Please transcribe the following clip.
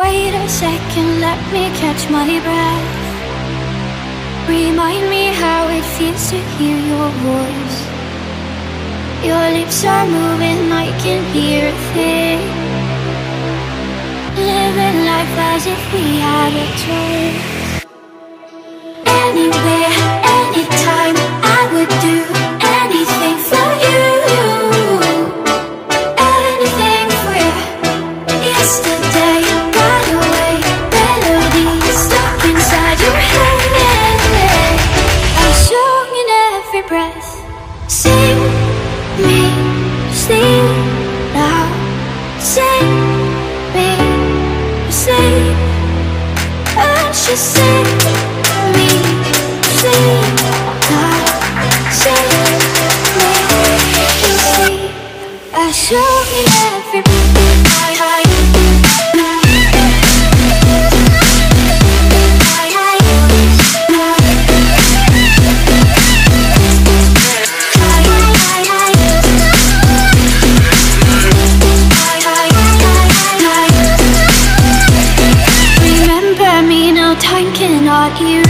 Wait a second, let me catch my breath. Remind me how it feels to hear your voice. Your lips are moving, I can hear a thing. Living life as if we had a choice. Anywhere, anytime, I would do anything for you. Anything for you. Yesterday got away, melodies stuck inside your head. I'm sung in every breath. Sing me, sing now, sing me, sing. And she sing me, sing now, sing me. You see, I'm sung in every breath. Here